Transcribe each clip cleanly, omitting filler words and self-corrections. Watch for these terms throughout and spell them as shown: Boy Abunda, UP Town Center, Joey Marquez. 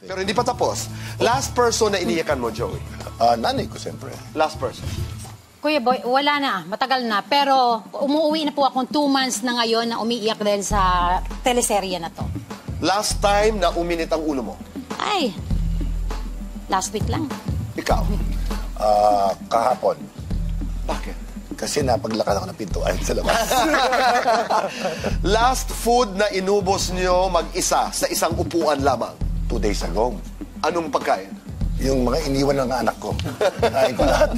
Pero hindi pa tapos. Last person na iniyakan mo, Joey? Nanay ko, siyempre. Last person? Kuya Boy, wala na. Matagal na. Pero umuwi na po akong 2 months na ngayon na umiiyak dahil sa teleserye na to. Last time na uminit ang ulo mo? Ay, last week lang. Ikaw? Kahapon. Bakit? Kasi napaglakad ako ng pintuan sa labas. Last food na inubos niyo mag-isa sa isang upuan lamang? 2 days ago. Anong pagkain? Yung mga iniwan ng anak ko. Kain ko lahat.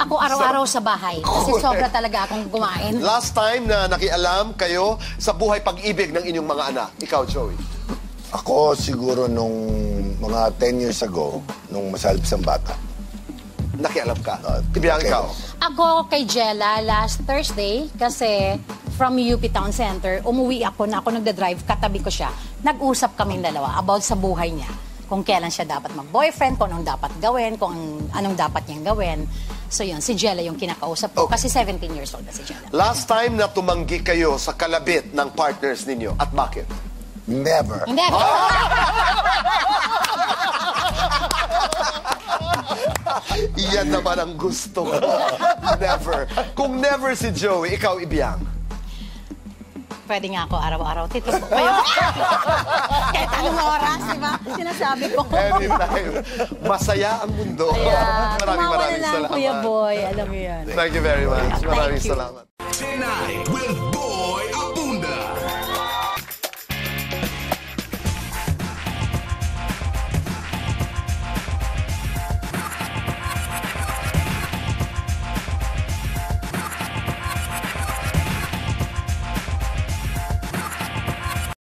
Ako araw-araw sa bahay. Kasi sobra talaga akong kumain. Last time na nakialam kayo sa buhay pag-ibig ng inyong mga anak. Ikaw, Joey? Ako siguro nung mga 10 years ago, nung masalip isang bata. Nakialam ka? Tibiyang ikaw? Ako kay Jella last Thursday kasi from UP Town Center, umuwi ako na ako nagda-drive, katabi ko siya. Nag-usap kaming dalawa about sa buhay niya. Kung kailan siya dapat mag-boyfriend, kung anong dapat gawin, kung anong dapat niyang gawin. So yun, si Jella yung kinakausap ko kasi 17 years old na si Jella. Last time na tumanggi kayo sa kalabit ng partners ninyo, at bakit? Never. Never. Iyan naman ang gusto ko. Never. Kung never si Joey, ikaw, Ibiang? Pwede nga ako araw-araw. Tito po kayo. Kahit anong oras, diba? Sinasabi ko. Anytime. Masaya ang mundo. Ayan. Maraming salamat. Kuya Boy. Alam mo yan. Thank you very much. Maraming salamat.